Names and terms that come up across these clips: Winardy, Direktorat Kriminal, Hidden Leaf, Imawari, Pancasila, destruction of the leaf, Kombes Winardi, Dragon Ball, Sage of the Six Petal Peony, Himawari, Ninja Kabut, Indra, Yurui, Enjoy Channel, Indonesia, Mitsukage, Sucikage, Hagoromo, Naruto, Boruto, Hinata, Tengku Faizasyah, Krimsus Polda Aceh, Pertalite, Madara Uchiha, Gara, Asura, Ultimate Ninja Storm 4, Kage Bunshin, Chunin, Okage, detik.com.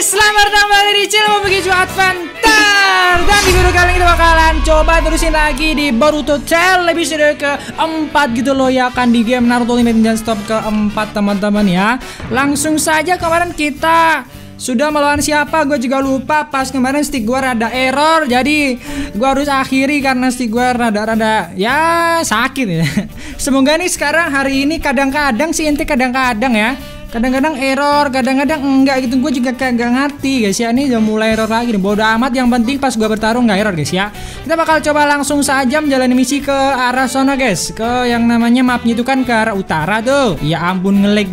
selamat datang kembali di channel Bagi Cuat Fantar. Dan di video kali ini kita bakalan coba terusin lagi di Boruto Tale episode keempat gitu loh ya, kan di game Naruto Ultimate Ninja Storm keempat teman-teman ya. Langsung saja, kemarin kita sudah melawan siapa gue juga lupa. Pas kemarin stick gue rada error, jadi gue harus akhiri karena stick gue rada-rada ya sakit ya. Semoga nih sekarang hari ini kadang-kadang sih inti kadang-kadang ya, kadang-kadang error, kadang-kadang enggak gitu. Gue juga kayak gak ngerti guys ya. Ini udah mulai error lagi nih, bodo amat, yang penting pas gue bertarung gak error guys ya. Kita bakal coba langsung saja menjalani misi ke arah sana guys, ke yang namanya mapnya itu kan ke arah utara tuh. Ya ampun nge-lag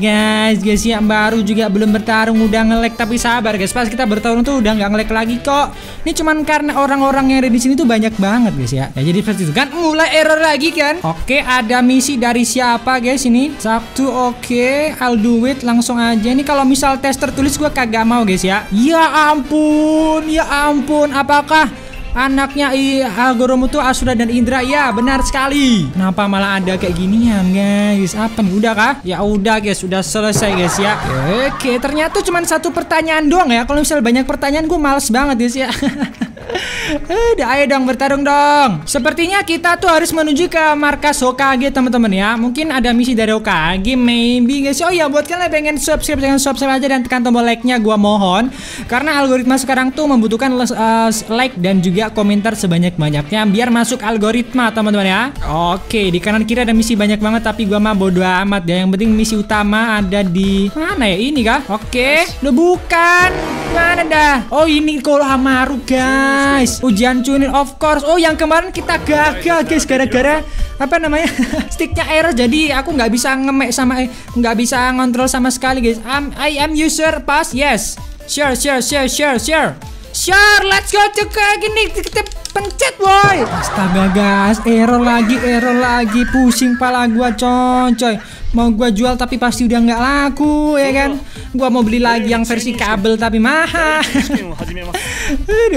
guys ya, baru juga belum bertarung udah nge-lag. Tapi sabar guys, pas kita bertarung tuh udah gak nge-lag lagi kok. Ini cuman karena orang-orang yang ada di sini tuh banyak banget guys ya. Ya jadi pasti itu kan mulai error lagi kan. Oke, ada misi dari siapa guys ini? Sabtu. Oke, I'll do it. Langsung aja ini, kalau misal tes tertulis gue kagak mau guys ya. Ya ampun, ya ampun. Apakah anaknya Hagoromo tuh Asura dan Indra? Ya benar sekali. Kenapa malah ada kayak ginian guys? Apa nih, udah kah? Ya udah guys, udah selesai guys ya. Oke, ternyata cuma satu pertanyaan doang ya. Kalau misal banyak pertanyaan gue males banget guys ya. Udah, ayo dong bertarung dong. Sepertinya kita tuh harus menuju ke markas Okage teman-teman ya. Mungkin ada misi dari Okage maybe guys. Oh ya, buat kalian yang pengen subscribe, jangan subscribe aja dan tekan tombol like-nya, gua mohon. Karena algoritma sekarang tuh membutuhkan like dan juga komentar sebanyak-banyaknya biar masuk algoritma teman-teman ya. Oke, di kanan kiri ada misi banyak banget tapi gua mah bodo amat ya. Yang penting misi utama ada di mana ya, ini kah? Oke, lo bukan. Mana dah? Oh, ini Konohamaru guys. Ujian Chunin of course. Oh, yang kemarin kita gagal guys gara-gara apa namanya sticknya error, jadi aku nggak bisa ngemek sama nggak bisa ngontrol sama sekali guys. I am user pass yes. Sure, let's go to gini kita pencet boy. Astaga guys, error lagi, pusing pala gua coy. Mau gua jual tapi pasti udah nggak laku ya kan. Gua mau beli lagi yang versi kabel tapi mahal.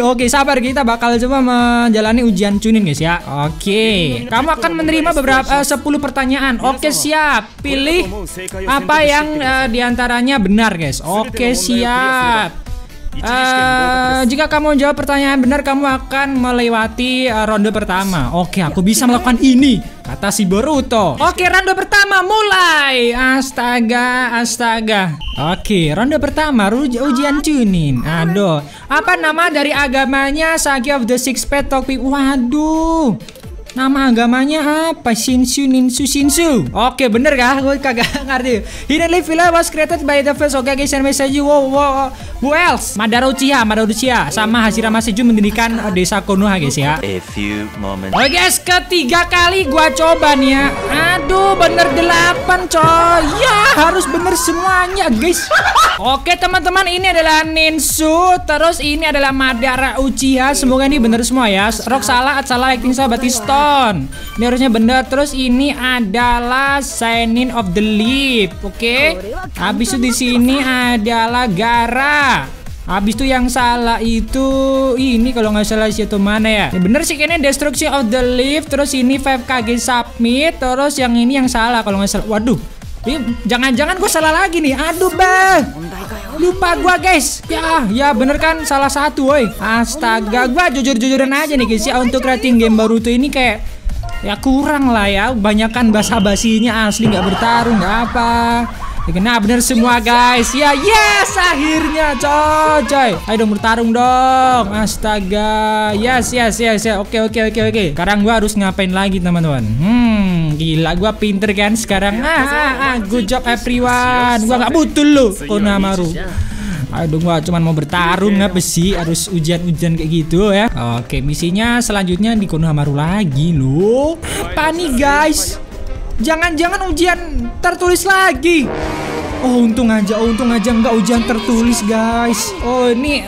Oke, sabar, kita bakal coba menjalani ujian Chunin guys ya. Oke, kamu akan menerima beberapa 10 pertanyaan. Oke, siap. Pilih apa yang diantaranya benar guys. Oke, siap. Jika kamu jawab pertanyaan benar, kamu akan melewati ronde pertama. Oke, aku bisa melakukan ini, kata si Boruto. Oke, ronde pertama mulai. Astaga. Oke, ronde pertama ujian Chunin. Aduh, apa nama dari agamanya Sage of the Six Petal Peony? Waduh, nama agamanya apa? Shinsu. Oke, bener kah? Gue kagak ngerti. Hidden Leaf was created by the first Okage Hashirama Senju. Wow. Who else? Madara Uchiha sama Hashirama Senju mendirikan desa Konoha guys ya. A few moments. Oke guys, ketiga kali gua coba nih ya. Aduh, bener 8 coy. Ya, harus bener semuanya guys. Oke teman-teman, ini adalah Ninsu, terus ini adalah Madara Uchiha. Semoga ini bener semua ya. Rock salah acting sahabat stop. Ini harusnya benar. Terus ini adalah Signing of the Leaf. Oke. Habis itu di sini adalah Gara. Habis itu yang salah itu ini kalau nggak salah situ mana ya? Ini bener sih kayaknya, destruction of the leaf. Terus ini 5Kage submit. Terus yang ini yang salah kalau nggak salah. Waduh. Jangan-jangan gue salah lagi nih. Aduh bah, lupa gue guys. Ya bener kan, salah satu woi. Astaga, gue jujur-jujuran aja nih guys ya. Untuk rating game Boruto ini kayak ya kurang lah ya, banyakan basa-basinya asli, nggak bertarung nggak apa. Nah bener semua guys. Ya yes, akhirnya coy. Ayo dong bertarung dong. Astaga. Yes. Oke. Sekarang gua harus ngapain lagi teman-teman? Gila, gua pinter kan sekarang. Good job everyone. Gua nggak butuh lu Konohamaru. Aduh, gua cuman mau bertarung, ngapa sih harus ujian-ujian kayak gitu ya. Oke, misinya selanjutnya di Konohamaru lagi lu. Apa nih guys? Jangan-jangan ujian tertulis lagi. Oh, untung aja nggak ujian tertulis guys. Oh, ini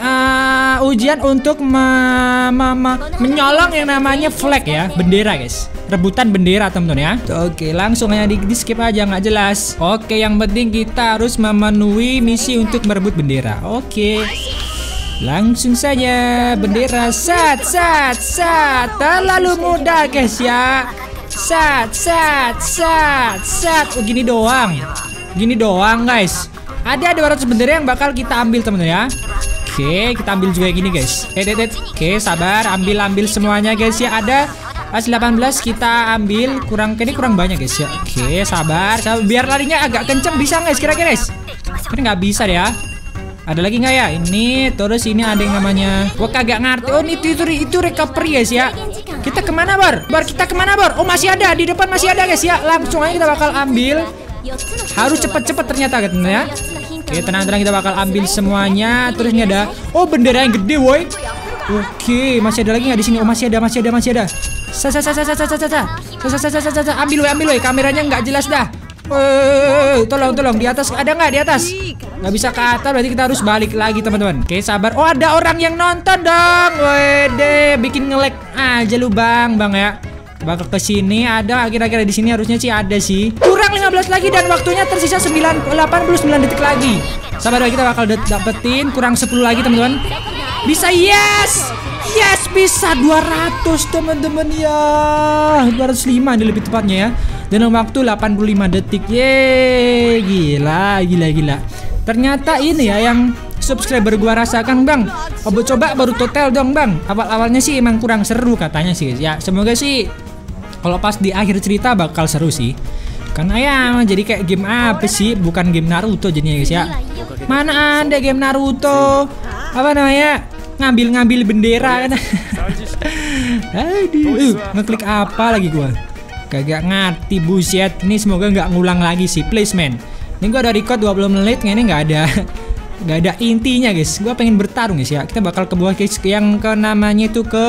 ujian untuk menyolong yang namanya flag ya, bendera guys. Rebutan bendera teman-teman ya. Oke, langsung aja di skip aja, nggak jelas. Oke, yang penting kita harus memenuhi misi untuk merebut bendera. Oke. Langsung saja bendera sat. Terlalu mudah guys ya. Sat. Oh, gini doang guys. Ada 200 bendera yang bakal kita ambil temen ya. Oke, kita ambil juga yang ini, guys. Oke, sabar, ambil semuanya, guys ya. Ada 18 kita ambil, kurang banyak, guys ya. Oke, sabar, biar larinya agak kenceng, bisa guys kira-kira, guys. Ini nggak bisa ya. Ada lagi nggak ya? Ini terus ini ada yang namanya. Gua kagak ngerti. Oh, itu recovery, guys ya. Kita kemana, Bor? Oh, masih ada di depan, masih ada, guys ya. Langsung aja kita bakal ambil. Harus cepet-cepet ternyata, guys ya. Oke, tenang-tenang, kita bakal ambil semuanya. Terus ini ada, oh, bendera yang gede, woi. Oke, masih ada lagi nggak di sini? Oh, masih ada. Ambil, woi. Kameranya nggak jelas dah. Tolong, di atas ada nggak? Di atas nggak bisa ke atas, berarti kita harus balik lagi, teman-teman. Oke, sabar. Oh, ada orang yang nonton dong. Wede, bikin nge-lag aja lu, bang ya. Bakal ke sini ada akhir-akhir di sini, harusnya sih ada sih. Kurang 15 lagi dan waktunya tersisa 89 detik lagi. Sabar, kita bakal dapetin kurang 10 lagi, teman-teman. Bisa, yes, bisa 200, teman-teman ya. 205 ini lebih tepatnya ya. Dan waktu 85 detik. Yeay, gila. Ternyata ini ya yang subscriber gua rasakan, Bang. Coba Boruto Tale dong, Bang. Awalnya sih emang kurang seru katanya sih. Ya, semoga sih kalau pas di akhir cerita bakal seru sih, karena ya jadi kayak game apa sih, bukan game Naruto jadinya, guys ya. Mana ada game Naruto apa namanya ngambil bendera kan. Aduh, ngeklik apa lagi gua kagak ngerti, buset. Ini semoga nggak ngulang lagi sih, please man. Ini gua ada record 20 menit ini nggak ada intinya, guys. Gua pengen bertarung, guys ya. Kita bakal ke bawah, guys, yang ke namanya itu ke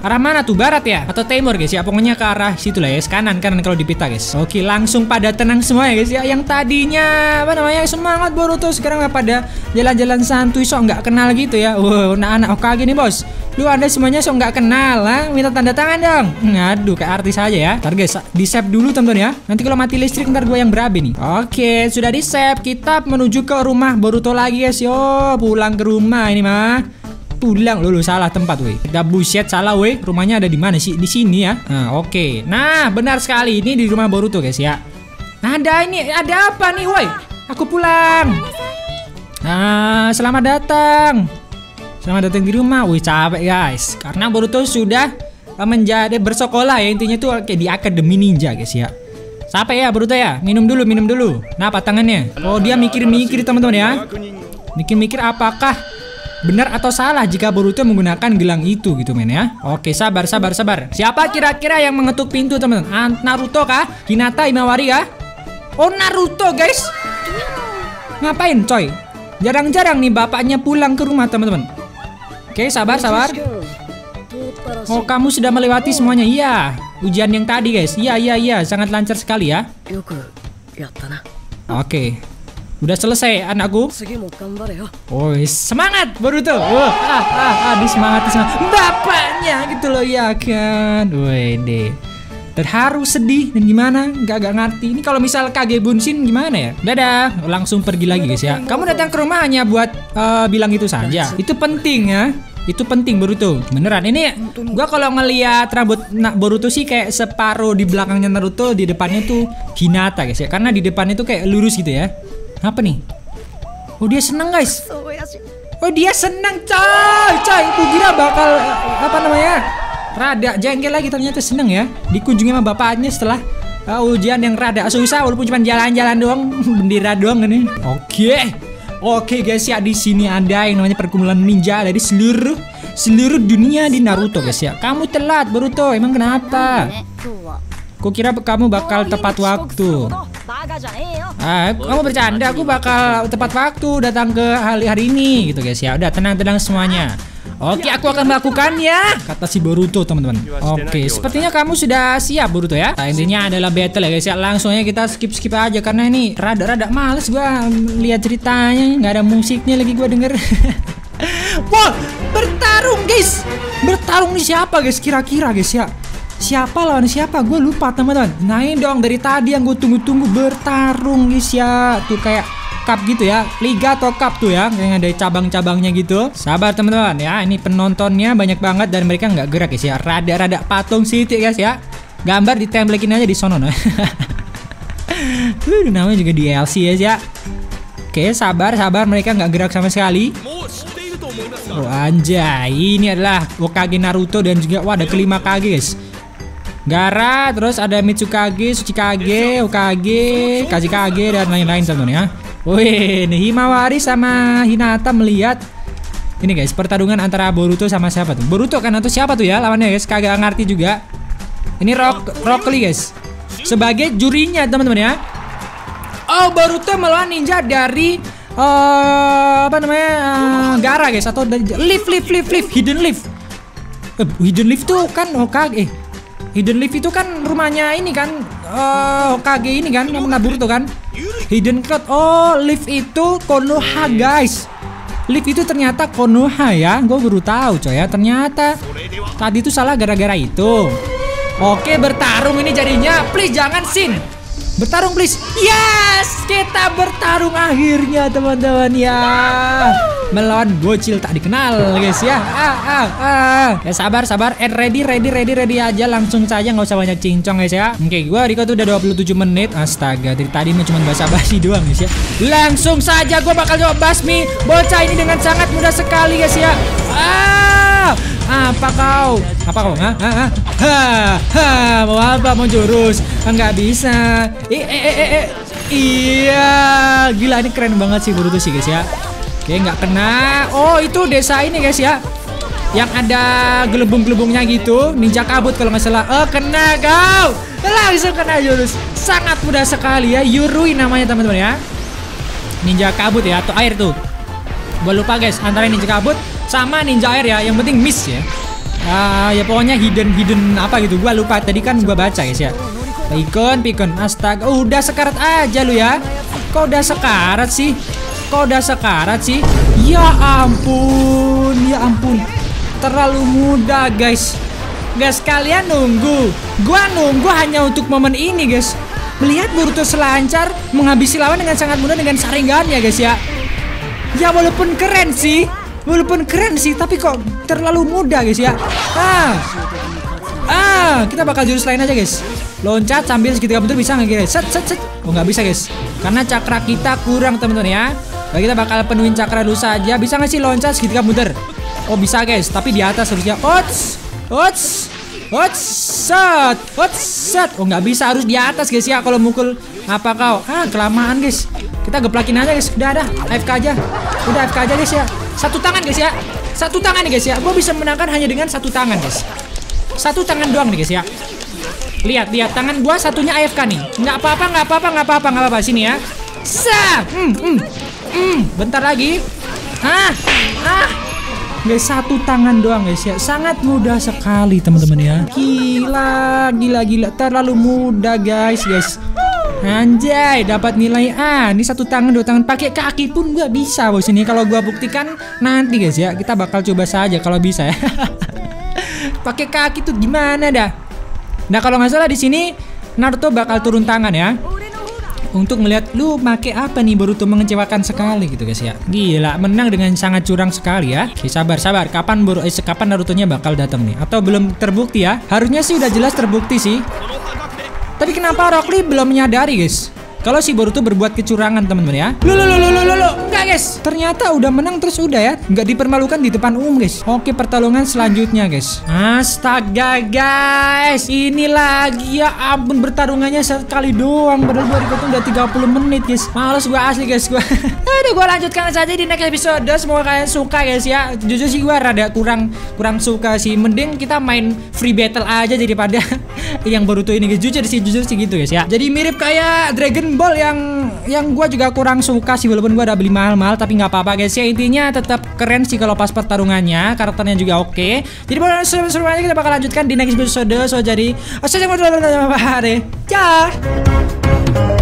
arah mana tuh, barat ya atau timur, guys ya. Pokoknya ke arah situ lah ya, kanan kalau di peta, guys. Oke, langsung pada tenang semua ya, guys ya. Yang tadinya apa namanya semangat Boruto sekarang nggak pada jalan-jalan santuy, sok nggak kenal gitu ya. Wow, anak Okage nih, bos. Lu ada semuanya sok nggak kenal lah, minta tanda tangan dong. Aduh, kayak artis aja ya. Ntar, guys, di save dulu, teman-teman ya. Nanti kalau mati listrik ntar gue yang berabe nih. Oke, sudah di save. Kita menuju ke rumah Boruto lagi ya. Yo, pulang ke rumah ini mah. Pulang lu salah tempat, weh. Udah buset, salah, weh. Rumahnya ada di mana sih? Di sini ya. Nah, oke. Nah, benar sekali, ini di rumah Boruto, guys ya. Nah, ada ini. Ada apa nih, weh? Aku pulang. Nah, selamat datang. Selamat datang di rumah. Wih, capek, guys. Karena Boruto sudah menjadi bersekolah ya, intinya tuh kayak di Akademi Ninja, guys ya. Capek ya Boruto ya. Minum dulu. Nah, patangannya. Oh, dia mikir-mikir, teman-teman ya. Mikir-mikir apakah benar atau salah jika Boruto menggunakan gelang itu gitu, men ya. Oke, sabar. Siapa kira-kira yang mengetuk pintu, teman-teman? Naruto kah? Hinata, Imawari kah? Oh, Naruto, guys. Ngapain, coy? Jarang-jarang nih bapaknya pulang ke rumah, teman-teman. Oke, sabar. Oh, kamu sudah melewati semuanya. Iya, ujian yang tadi, guys. Iya, sangat lancar sekali ya. Oke. Udah selesai, anakku. Oh, semangat Boruto. Disemangati bapaknya gitu loh ya kan. Wede. Terharu, sedih, dan gimana? Gak ngerti. Ini kalau misal Kage Bunshin gimana ya? Dadah, langsung pergi lagi, guys ya. Kamu datang ke rumah hanya buat bilang itu saja. Itu penting ya. Itu penting, Boruto. Beneran. Ini gua kalau ngeliat rambut Boruto sih kayak separuh di belakangnya Naruto, di depannya tuh Hinata, guys ya. Karena di depannya tuh kayak lurus gitu ya. Apa nih? Oh, dia seneng, guys. Coy, aku kira bakal apa namanya rada jengkel lagi, ternyata seneng ya. Dikunjungi sama bapaknya setelah ujian yang rada susah, walaupun cuma jalan-jalan doang, bendera doang ini. Oke, guys ya, di sini ada yang namanya perkumpulan ninja dari seluruh dunia di Naruto, guys ya. Kamu telat, Boruto. Emang kenapa? Kukira kamu bakal tepat waktu. Kamu bercanda, aku bakal tepat waktu datang ke hari ini gitu, guys ya. Udah, tenang-tenang semuanya. Oke, aku akan melakukan ya, kata si Boruto, teman-teman. Oke, sepertinya kamu sudah siap, Boruto ya. Nah, intinya adalah battle ya, guys ya. Langsungnya kita skip aja karena ini rada-rada males gua lihat ceritanya, nggak ada musiknya lagi gua denger. Wow, bertarung, guys. Bertarung nih siapa, guys? Kira-kira, guys ya. Siapa lawan siapa? Gue lupa, teman-teman. Naik dong dari tadi yang gue tunggu-tunggu, bertarung, guys ya. Tuh kayak cup gitu ya, liga atau cup tuh ya, yang ada cabang-cabangnya gitu. Sabar, teman-teman ya. Ini penontonnya banyak banget dan mereka nggak gerak, guys ya. Rada-rada patung sitik, guys ya. Gambar ditempelin aja di sono. Namanya juga DLC ya. Oke, sabar. Mereka nggak gerak sama sekali. Oh anjay, ini adalah Okage Naruto dan juga wah ada kelima Kage guys. Gara, terus ada Mitsukage, Sucikage, Okage, Kajikage dan lain-lain teman-teman ya. Wih, ini Himawari sama Hinata melihat ini guys, pertarungan antara Boruto sama siapa tuh? Boruto kan atau siapa tuh ya lawannya guys? Kagak ngerti juga. Ini Rock Lee guys. Sebagai jurinya teman-teman ya. Oh, Boruto melawan ninja dari apa namanya? Gara guys atau dari Leaf Hidden Leaf. Hidden Leaf tuh kan Okage. Hidden Leaf itu kan rumahnya ini kan Okage ini kan yang Boruto kan. Hidden Cloud. Oh, Leaf itu Konoha guys. Leaf itu ternyata Konoha ya. Gue baru tahu coy ya. Ternyata tadi itu salah gara-gara itu. Oke, bertarung ini jadinya. Please jangan Shin. Bertarung please. Yes, kita bertarung akhirnya teman-teman ya. Melawan bocil tak dikenal guys ya. Ya sabar. Ready aja langsung saja, nggak usah banyak cincong guys ya. Oke, gua Riko tuh udah 27 menit. Astaga, dari tadi cuma basa-basi doang guys ya. Langsung saja gua bakal coba basmi bocah ini dengan sangat mudah sekali guys ya. Apa kau? Apa kau? Mau apa? Mau jurus? Enggak bisa. Iya, gila ini keren banget sih Boruto sih guys ya. Oke, nggak kena. Oh, itu desa ini guys ya, yang ada gelembung-gelembungnya gitu. Ninja Kabut kalau nggak salah. Oh, kena kau. Langsung kena jurus. Sangat mudah sekali ya. Yurui namanya teman-teman ya. Ninja Kabut ya, atau air tuh. Gua lupa guys. Antara Ninja Kabut sama Ninja Air ya. Yang penting miss ya. Ya pokoknya hidden apa gitu. Gua lupa. Tadi kan gua baca guys ya. Pikun. Astaga. Udah sekarat aja lu ya. Kok udah sekarat sih? Ya ampun, terlalu mudah guys. Guys, kalian nunggu. Gua nunggu hanya untuk momen ini guys. Melihat Boruto selancar menghabisi lawan dengan sangat mudah dengan saringannya guys ya. Ya walaupun keren sih, tapi kok terlalu mudah guys ya. Kita bakal jurus lain aja guys. Loncat sambil segitiga bentur bisa nggak guys? Set. Oh nggak bisa guys, karena cakra kita kurang teman-teman ya. Nah, kita bakal penuhin cakra dulu saja. Bisa nggak sih loncat segitiga muter? Oh bisa guys, tapi di atas harusnya. Hot set. Oh nggak bisa, harus di atas guys ya. Kalau mukul apa kau? Kelamaan guys. Kita geplakin aja guys. Udah. AFK aja guys ya. Satu tangan nih guys ya. Gue bisa menangkan hanya dengan satu tangan guys. Satu tangan doang nih guys ya. Lihat tangan gue satunya AFK nih. Nggak apa-apa sini ya. Bentar lagi. Guys, satu tangan doang guys ya. Sangat mudah sekali teman-teman ya. Gila. Terlalu mudah guys. Anjay, dapat nilai A. Ini satu tangan, dua tangan, pakai kaki pun gua bisa bos ini. Kalau gua buktikan nanti guys ya. Kita bakal coba saja kalau bisa ya. Pakai kaki tuh gimana dah? Nah, kalau nggak salah di sini Naruto bakal turun tangan ya. Untuk melihat lu make apa nih, Boruto mengecewakan sekali gitu guys ya. Gila, menang dengan sangat curang sekali ya. Oke, sabar. Kapan Naruto-nya bakal datang nih? Atau belum terbukti ya? Harusnya sih udah jelas terbukti sih. Tapi kenapa Rock Lee belum menyadari guys? Kalau si Boruto berbuat kecurangan teman-teman ya. Lo. Enggak guys. Ternyata udah menang terus udah ya. Enggak dipermalukan di depan umum guys. Oke, pertarungan selanjutnya guys. Astaga guys. Ini lagi ya ampun, bertarungannya sekali doang. Padahal gua record udah 30 menit guys. Males gua asli guys gua. Aduh, gua lanjutkan saja di next episode. Semoga kalian suka guys ya. Jujur sih gua rada kurang suka sih. Mending kita main free battle aja daripada yang Boruto ini guys. Jujur sih gitu guys ya. Jadi mirip kayak Dragon Ball yang gua juga kurang suka sih, walaupun gua ada beli mahal-mahal tapi nggak apa-apa guys ya. Intinya tetap keren sih kalau pas pertarungannya, karakternya juga oke. Jadi semuanya kita bakal lanjutkan di next episode. So jadi assalamualaikum warahmatullahi wabarakatuh. Ciao.